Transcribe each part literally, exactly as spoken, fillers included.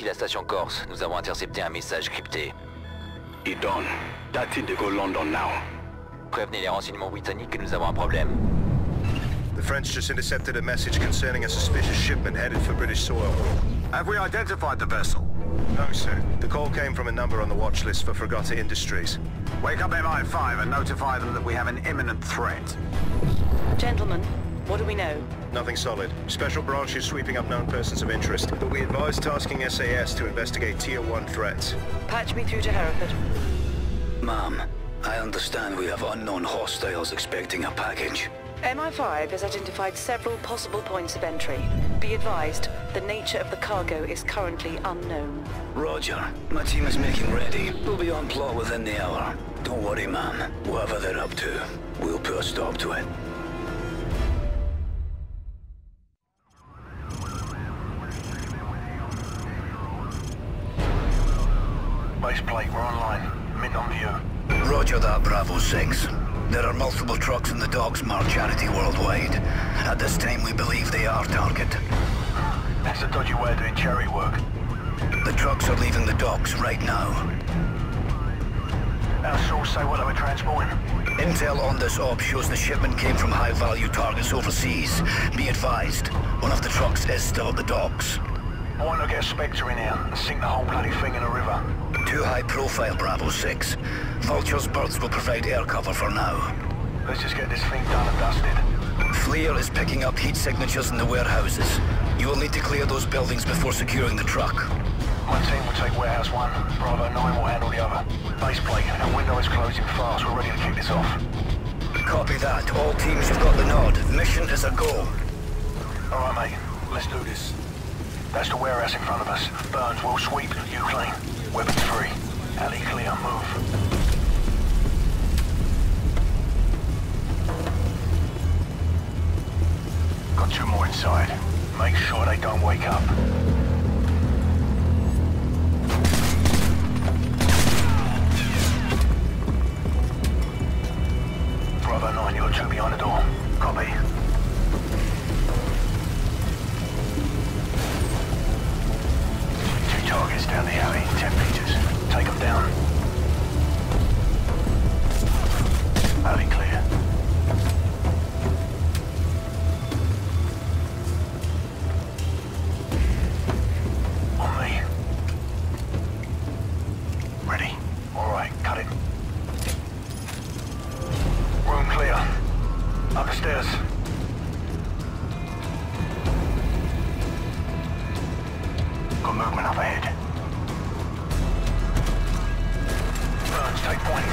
Ici la station Corse. Nous avons intercepté un message crypté. It's done. That's Indigo London now. Prévenez les renseignements britanniques que nous avons un problème. The French just intercepted a message concerning a suspicious shipment headed for British soil. Have we identified the vessel? No, sir. The call came from a number on the watch list for Fragati Industries. Wake up M I five and notify them that we have an imminent threat. Gentlemen, what do we know? Nothing solid. Special branch is sweeping up known persons of interest, but we advise tasking S A S to investigate Tier one threats. Patch me through to Hereford. Ma'am, I understand we have unknown hostiles expecting a package. M I five has identified several possible points of entry. Be advised, the nature of the cargo is currently unknown. Roger. My team is making ready. We'll be on plot within the hour. Don't worry, ma'am. Whatever they're up to, we'll put a stop to it. Base plate, we're online. Mid on view. Roger that, Bravo six. There are multiple trucks in the docks marked Charity Worldwide. At this time, we believe they are target. That's a dodgy way of doing cherry work. The trucks are leaving the docks right now. Our source say what they were transporting. Intel on this op shows the shipment came from high-value targets overseas. Be advised, one of the trucks is still at the docks. I want to get a Spectre in here and sink the whole bloody thing in a river. Too high profile, Bravo six. Vulture's birds will provide air cover for now. Let's just get this thing done and dusted. Fleer is picking up heat signatures in the warehouses. You will need to clear those buildings before securing the truck. My team will take Warehouse one. Bravo nine will handle the other. Base plate, our window is closing fast. We're ready to kick this off. Copy that. All teams have got the nod. Mission is a go. Alright, mate. Let's do this. That's the warehouse in front of us. Burns will sweep, you clean. Weapons free. Alley clear, move. Got two more inside. Make sure they don't wake up. Bravo nine, you're two behind the door. Copy. Targets down the alley, ten meters. Take them down. Alley clear. On me. Ready? Alright, cut it. Room clear. Up the stairs. Got movement up ahead. Burns, take point.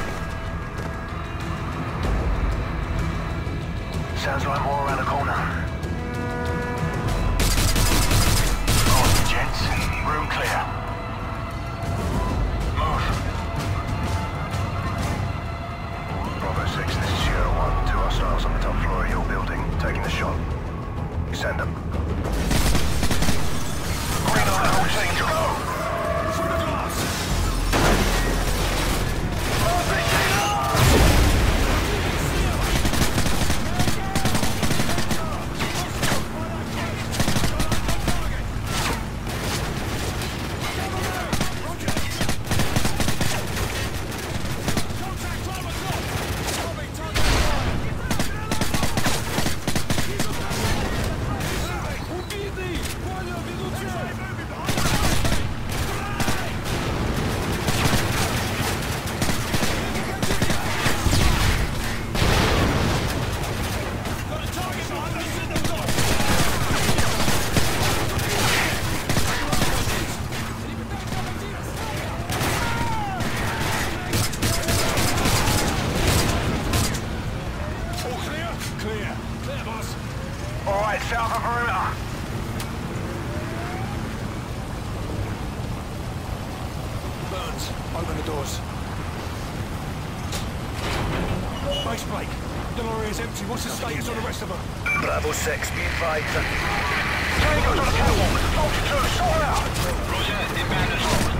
Sounds like more around the corner. Alright, gents. Room clear. Move. Bravo six, this is Sierra one. Two hostiles on the top floor of your building. Taking the shot. Send them. Bravo six, be advised. Tango's on a catwalk. Vulture two, sort it out. Roger, inbound and locked.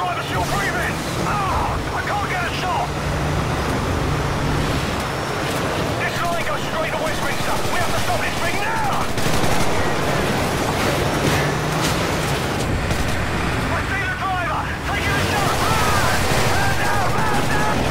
driver's still breathing! Ah! I can't get a shot! This line goes straight to Westminster! We have to stop this thing now! I see the driver! Taking a shot! Run! Run now! Run now!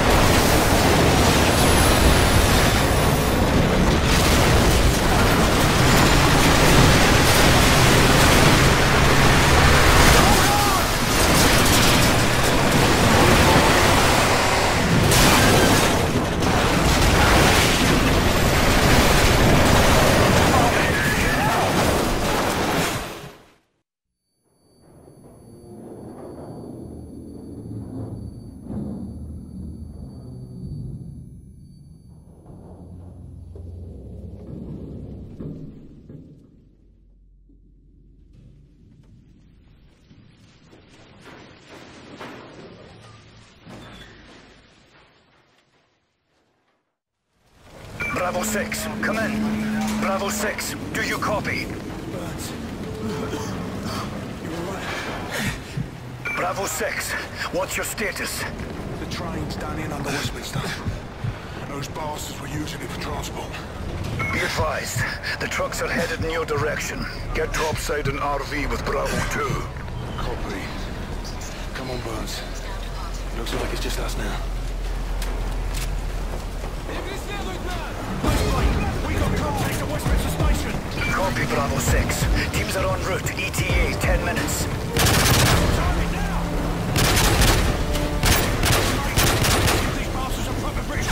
Bravo six, come in. Bravo six, do you copy? Burns. You're all right. Bravo six, what's your status? The train's done in under Westminster. Those bastards were using it for transport. Be advised, the trucks are headed in your direction. Get topside an R V with Bravo two. Copy. Come on, Burns. Looks like it's just us now. Copy, Bravo six. Teams are en route. E T A, ten minutes. Target now! These bastards are proper British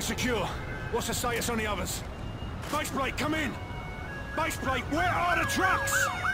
secure. What's the status on the others? Base plate, come in! Base plate, where are the trucks?